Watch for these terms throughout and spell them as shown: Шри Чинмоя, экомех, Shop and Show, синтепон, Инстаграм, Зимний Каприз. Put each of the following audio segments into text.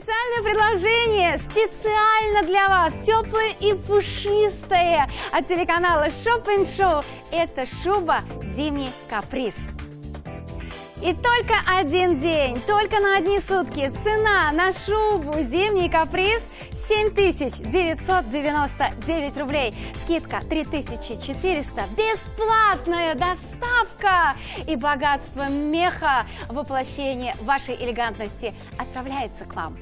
Специальное предложение специально для вас, теплое и пушистое от телеканала Shop and Show. Это шуба «Зимний Каприз». И только один день, только на одни сутки цена на шубу «Зимний Каприз» 7999 рублей. Скидка 3400, бесплатная доставка и богатство меха, воплощение вашей элегантности отправляется к вам.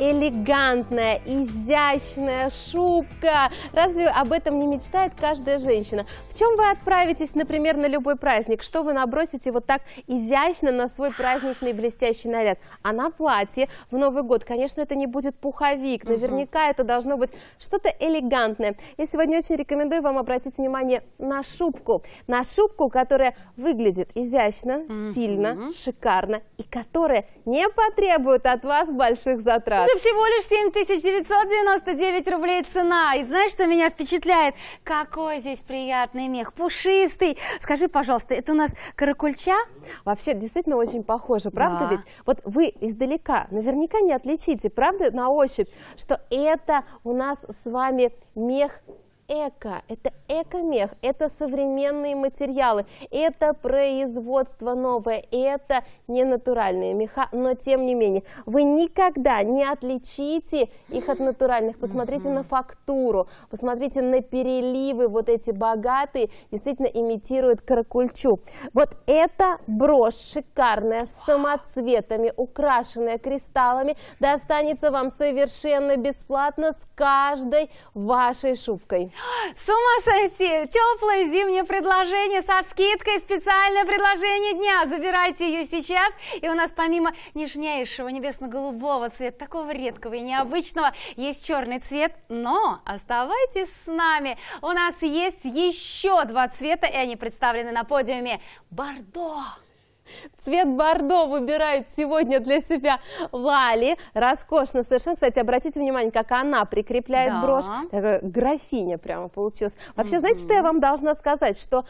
Элегантная, изящная шубка. Разве об этом не мечтает каждая женщина? В чем вы отправитесь, например, на любой праздник? Что вы набросите вот так изящно на свой праздничный блестящий наряд? А на платье в Новый год, конечно, это не будет пуховик. Наверняка это должно быть что-то элегантное. Я сегодня очень рекомендую вам обратить внимание на шубку. На шубку, которая выглядит изящно, стильно, шикарно и которая не потребует от вас больших затрат. Это всего лишь 7999 рублей цена. И знаешь, что меня впечатляет? Какой здесь приятный мех, пушистый. Скажи, пожалуйста, это у нас каракульча? Вообще, действительно очень похоже, правда ведь? Вот вы издалека наверняка не отличите, правда, на ощупь, что это у нас с вами мех эко, это эко-мех, это современные материалы, это производство новое, это не натуральные меха, но тем не менее вы никогда не отличите их от натуральных. Посмотрите на фактуру, посмотрите на переливы, вот эти богатые, действительно имитируют каракульчу. Вот это брошь шикарная, с самоцветами, украшенная кристаллами, достанется вам совершенно бесплатно с каждой вашей шубкой. С ума сойти! Теплое зимнее предложение со скидкой, специальное предложение дня. Забирайте ее сейчас. И у нас помимо нежнейшего небесно-голубого цвета, такого редкого и необычного, есть черный цвет. Но оставайтесь с нами. У нас есть еще два цвета, и они представлены на подиуме. Бордо. Цвет бордо выбирает сегодня для себя Вали. Роскошно совершенно. Кстати, обратите внимание, как она прикрепляет брошь. Такая графиня прямо получилась. Вообще, знаете, что я вам должна сказать? Что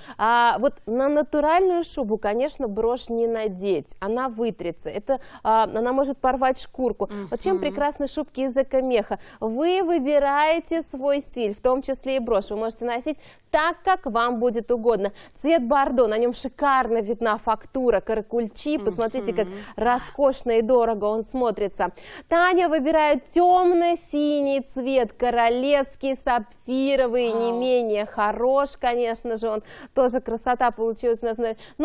вот на натуральную шубу, конечно, брошь не надеть. Она вытрется. Это, она может порвать шкурку. Вот чем прекрасны шубки из эко-меха? Вы выбираете свой стиль, в том числе и брошь. Вы можете носить так, как вам будет угодно. Цвет бордо. На нем шикарно видна фактура каракульчи, посмотрите, как роскошно и дорого он смотрится. Таня выбирает темно-синий цвет, королевский, сапфировый, не менее хорош, конечно же, он тоже красота получилась. Но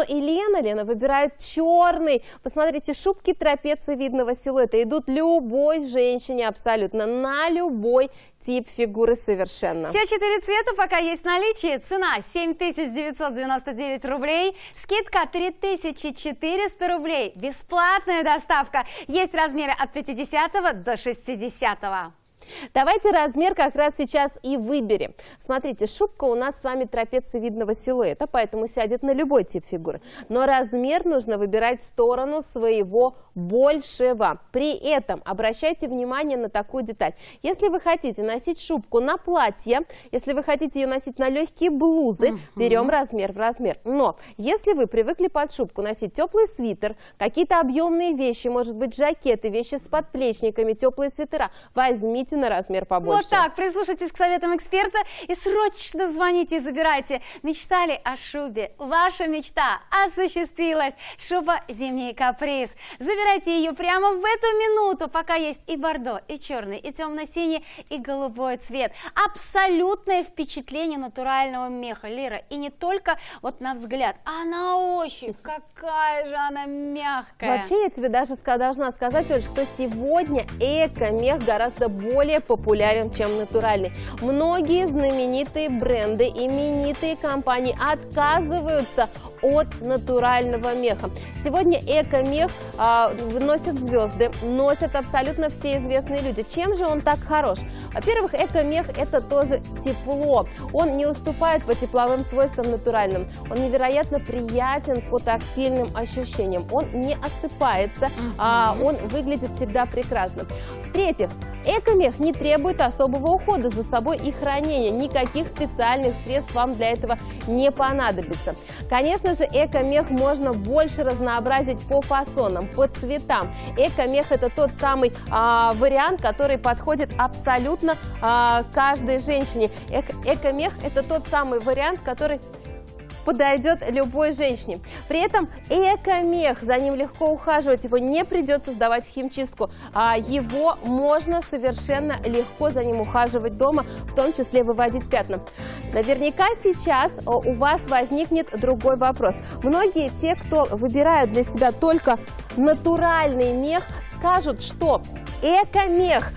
и Лена выбирает черный. Посмотрите, шубки трапециевидного силуэта идут любой женщине абсолютно, на любой тип фигуры совершенно. Все четыре цвета пока есть в наличии. Цена 7999 рублей, скидка 3400 рублей, бесплатная доставка. Есть размеры от 50 до 60. Давайте размер как раз сейчас и выберем. Смотрите, шубка у нас с вами трапециевидного силуэта, поэтому сядет на любой тип фигуры. Но размер нужно выбирать в сторону своего большего. При этом обращайте внимание на такую деталь. Если вы хотите носить шубку на платье, если вы хотите ее носить на легкие блузы, берем размер в размер. Но если вы привыкли под шубку носить теплый свитер, какие-то объемные вещи, может быть, жакеты, вещи с подплечниками, теплые свитера, возьмите на размер побольше. Вот так, прислушайтесь к советам эксперта и срочно звоните и забирайте. Мечтали о шубе? Ваша мечта осуществилась. Шуба «Зимний Каприз». Забирайте ее прямо в эту минуту, пока есть и бордо, и черный, и темно-синий, и голубой цвет. Абсолютное впечатление натурального меха, Лера. И не только вот на взгляд, а на ощупь. Какая же она мягкая. Вообще, я тебе даже должна сказать, Оль, что сегодня эко-мех гораздо более популярен, чем натуральный. Многие знаменитые бренды, именитые компании отказываются от натурального меха. Сегодня эко-мех носят звезды, носят абсолютно все известные люди. Чем же он так хорош? Во-первых, эко-мех – это тоже тепло. Он не уступает по тепловым свойствам натуральным. Он невероятно приятен по тактильным ощущениям. Он не осыпается, он выглядит всегда прекрасно. В-третьих, Экомех не требует особого ухода за собой и хранения. Никаких специальных средств вам для этого не понадобится. Конечно же, экомех можно больше разнообразить по фасонам, по цветам. Экомех – это тот самый вариант, который подходит абсолютно каждой женщине. Экомех – это тот самый вариант, который подойдет любой женщине. При этом экомех, за ним легко ухаживать, его не придется сдавать в химчистку, а его можно совершенно легко за ним ухаживать дома, в том числе выводить пятна. Наверняка сейчас у вас возникнет другой вопрос. Многие те, кто выбирают для себя только натуральный мех, скажут, что экомех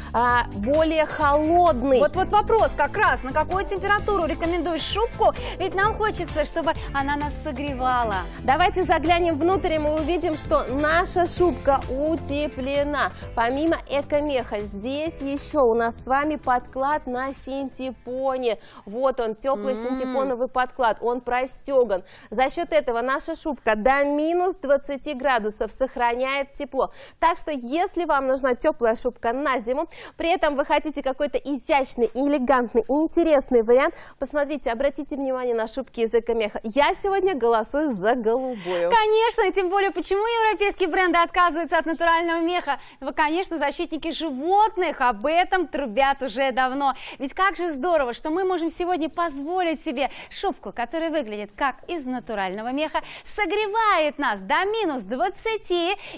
более холодный. Вот вопрос как раз, на какую температуру рекомендуешь шубку, ведь нам хочется, чтобы она нас согревала. Давайте заглянем внутрь, и мы увидим, что наша шубка утеплена. Помимо экомеха, здесь еще у нас с вами подклад на синтепоне. Вот он, теплый синтепоновый подклад, он простеган. За счет этого наша шубка до минус 20 градусов сохраняет тепло. Так что, если вам нужна теплая шубка на зиму, при этом вы хотите какой-то изящный, элегантный и интересный вариант, посмотрите, обратите внимание на шубки из экомеха. Я сегодня голосую за голубую. Конечно, и тем более, почему европейские бренды отказываются от натурального меха? Вы, конечно, защитники животных, об этом трубят уже давно. Ведь как же здорово, что мы можем сегодня позволить себе шубку, которая выглядит как из натурального меха, согревает нас до минус 20,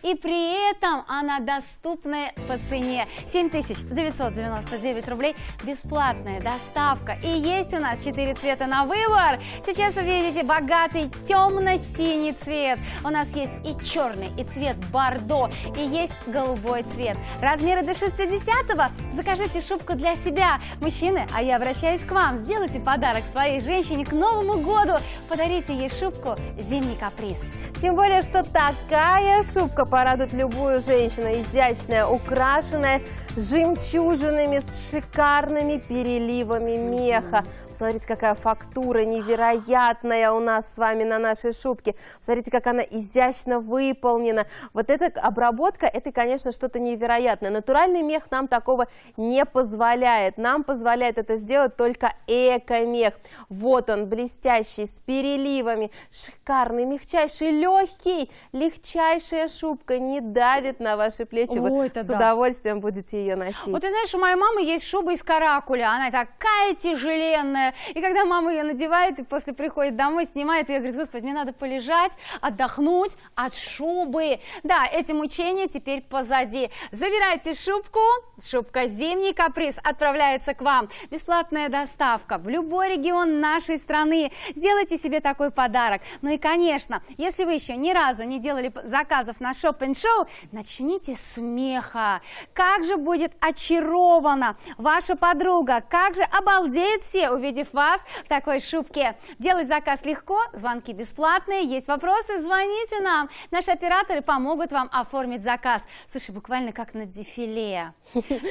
и при этом она доступная по цене 7999 рублей, бесплатная доставка. И есть у нас 4 цвета на выбор. Сейчас вы видите богатый темно-синий цвет. У нас есть и черный, и цвет бордо, и есть голубой цвет. Размеры до 60-го. Закажите шубку для себя. Мужчины, а я обращаюсь к вам. Сделайте подарок своей женщине к Новому году. Подарите ей шубку «Зимний каприз». Тем более, что такая шубка порадует любую женщину. Изящная, украшенная жемчужинами с шикарными переливами меха. Посмотрите, какая фактура невероятная у нас с вами на нашей шубке. Посмотрите, как она изящно выполнена. Вот эта обработка, это, конечно, что-то невероятное. Натуральный мех нам такого не позволяет. Нам позволяет это сделать только экомех. Вот он, блестящий, с переливами, шикарный, мягчайший, легкий, легчайшая шубка, не давит на ваши плечи. Вы с удовольствием будете ее носить. Вот ты знаешь, у моей мамы есть шуба из каракуля, она такая тяжеленная. И когда мама ее надевает и после приходит домой, снимает ее, говорит: господи, мне надо полежать, отдохнуть от шубы. Да, эти мучения теперь позади. Забирайте шубку, шубка «Зимний каприз» отправляется к вам. Бесплатная доставка в любой регион нашей страны. Сделайте себе такой подарок. Ну и, конечно, если вы еще ни разу не делали заказов на Shop and Show, начните с меха. Как же будет очарована ваша подруга, как же обалдеют все, увидев вас в такой шубке. Делать заказ легко, звонки бесплатные, есть вопросы, звоните нам. Наши операторы помогут вам оформить заказ. Слушай, буквально как на дефиле,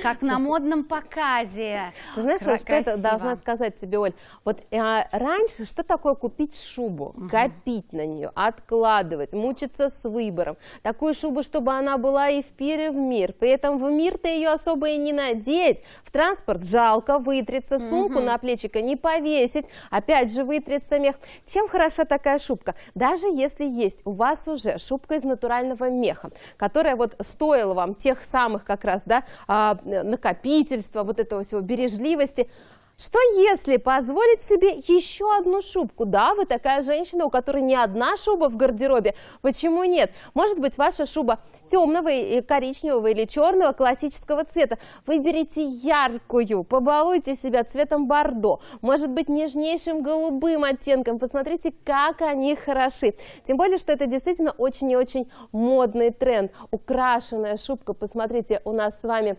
как на модном показе. Ты знаешь, вот что я должна сказать тебе, Оль? Вот раньше что такое купить шубу? Копить на нее, откладывать, мучиться с выбором. Такую шубу, чтобы она была и в пир, и в мир. При этом в мир-то ее особо и не надеть. В транспорт жалко, вытрется, сумку на плечико не повесить, опять же вытрется мех. Чем хороша такая шубка? Даже если есть у вас уже шубка из натурального меха, которая вот стоила вам тех самых как раз, да, накопительства, вот этого всего, бережливости. Что если позволить себе еще одну шубку? Да, вы такая женщина, у которой не одна шуба в гардеробе. Почему нет? Может быть, ваша шуба темного, коричневого или черного классического цвета. Выберите яркую, побалуйте себя цветом бордо. Может быть, нежнейшим голубым оттенком. Посмотрите, как они хороши. Тем более, что это действительно очень и очень модный тренд. Украшенная шубка, посмотрите, у нас с вами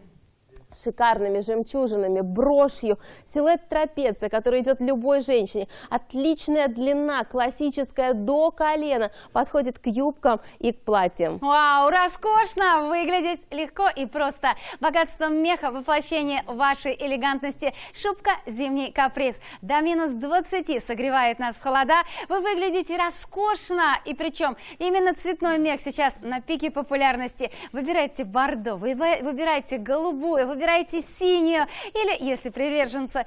шикарными жемчужинами, брошью, силуэт трапеция, который идет любой женщине, отличная длина, классическая до колена, подходит к юбкам и к платьям. Вау, роскошно, выглядеть легко и просто. Богатство меха, воплощение вашей элегантности. Шубка «Зимний каприз» до минус 20 согревает нас в холода. Вы выглядите роскошно, и причем именно цветной мех сейчас на пике популярности. Выбирайте бордовый, выбирайте голубую, выбирайте синюю. Или, если приверженцы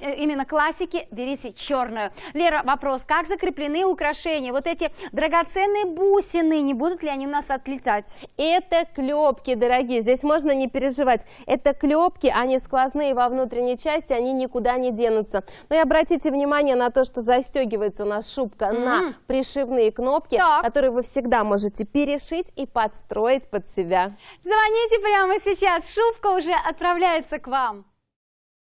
именно классики, берите черную. Лера, вопрос, как закреплены украшения? Вот эти драгоценные бусины, не будут ли они у нас отлетать? Это клепки, дорогие, здесь можно не переживать. Это клепки, они сквозные во внутренней части, они никуда не денутся. Ну и обратите внимание на то, что застегивается у нас шубка на пришивные кнопки, которые вы всегда можете перешить и подстроить под себя. Звоните прямо сейчас, шубка уже отправляется к вам.